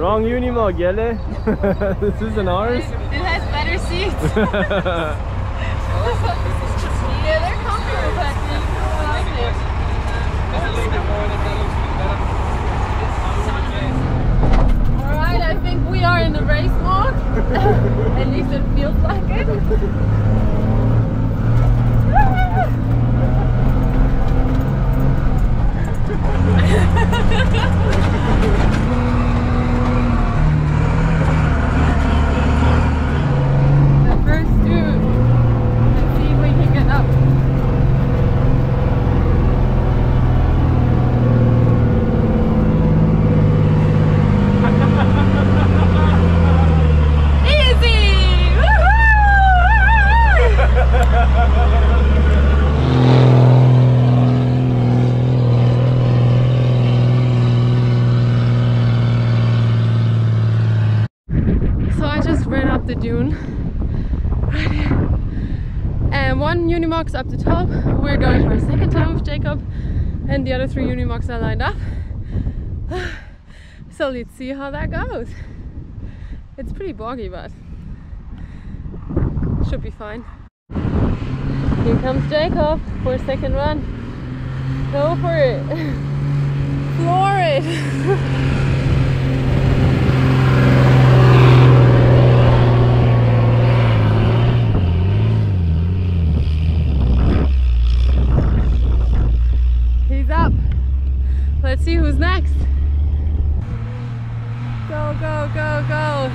Wrong Unimog, Yele. This isn't ours. It has better seats. Yeah, they're comfortable, but you can. Alright, I think we are in the race mode. At least it feels like it. The dune right here, and one Unimog's up the top. We're going for a second time with Jacob, and the other three Unimog's are lined up, so let's see how that goes. It's pretty boggy, but should be fine. Here comes Jacob for a second run. Go for it. Floor it. Let's see who's next. Go, go, go, go.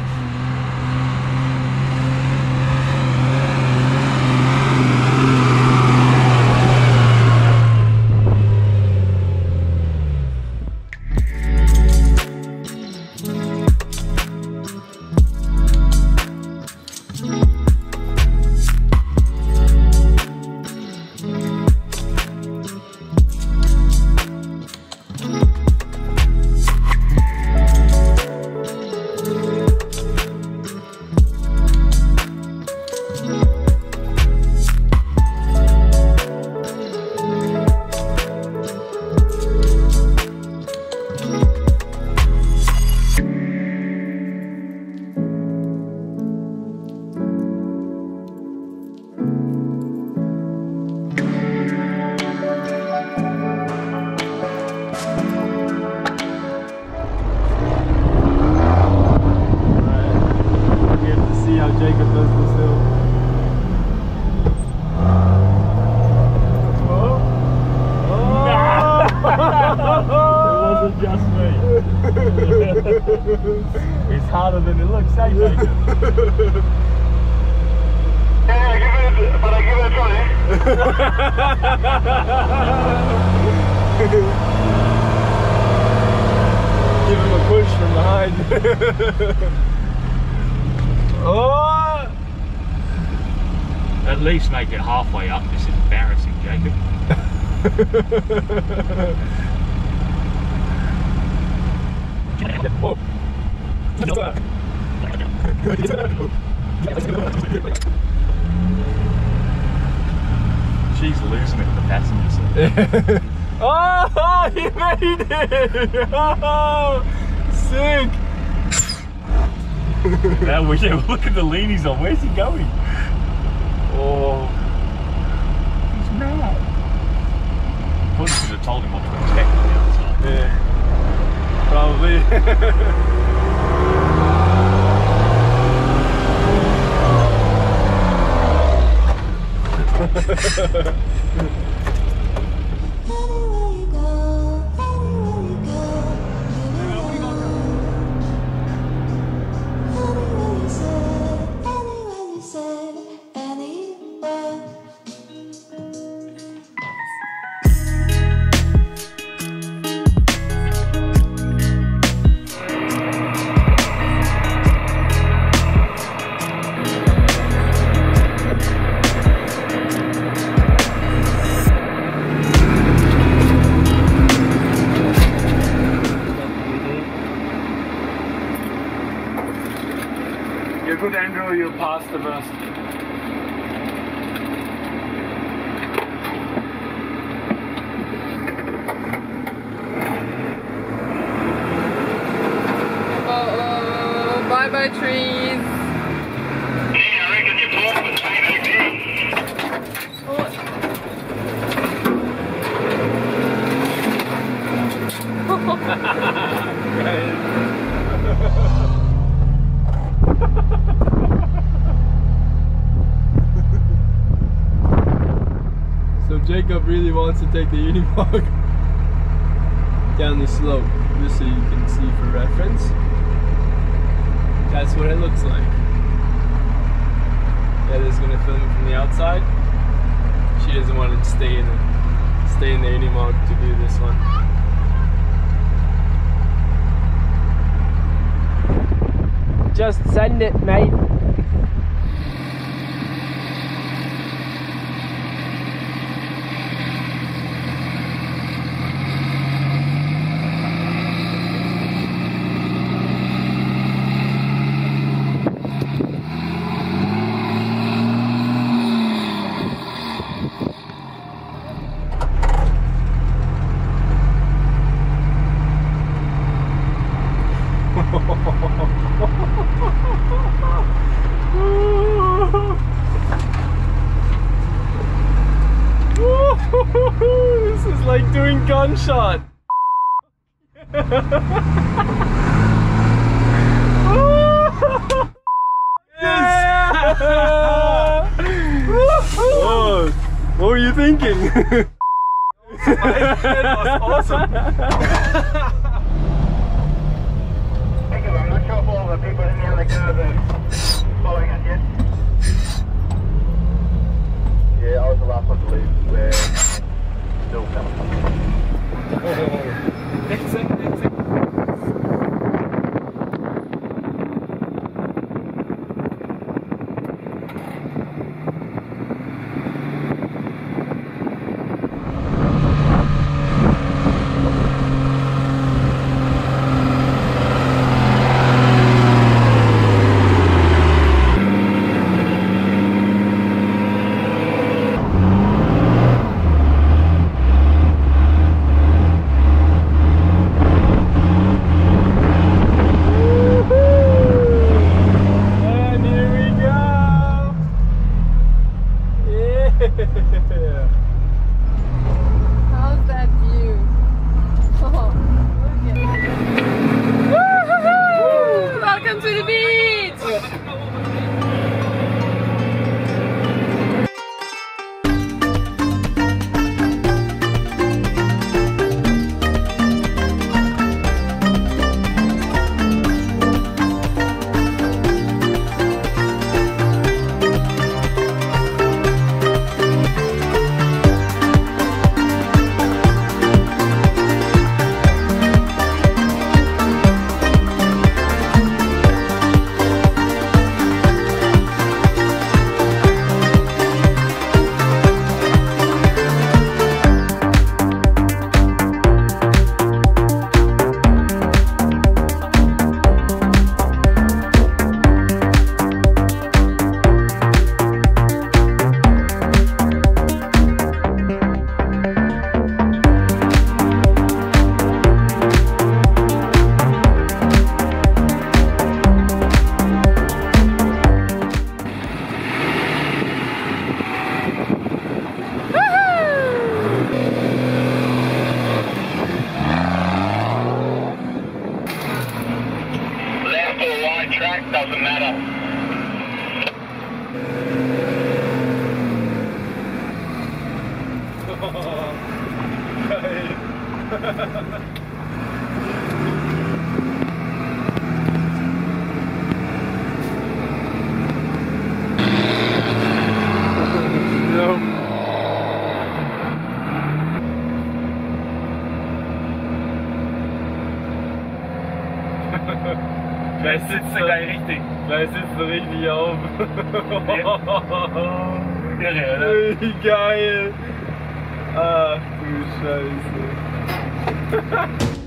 It's harder than it looks, eh, Jacob? Yeah, but I give it a try. Give him a push from behind. Oh! At least make it halfway up. This is embarrassing, Jacob. Whoa. She's losing it, the passenger seat. Oh, he made it! Oh, sick! Now we should look at the leanies on. Where's he going? Oh, he's mad. I thought you should have told him what to expect on the other side. Yeah, probably. Ha ha ha ha. you past the rest. Bye-bye trees. Hey, I reckon you blocked with my idea. So Jacob really wants to take the Unimog down the slope, just so you can see for reference. That's what it looks like. Heather's gonna film it from the outside. She doesn't want to stay in the Unimog to do this one. Just send it, mate. This is like doing gunshot. Yeah. Whoa. What were you thinking? That was awesome. Yeah, I was the last one to leave. Where still coming. Exit. How's that view? Oh, look at it. Welcome to the beach! Doesn't matter. No. Gleich sitzt er gleich richtig. Gleich sitzt er richtig auf. Irre, oder? Wie geil! Ach du Scheiße.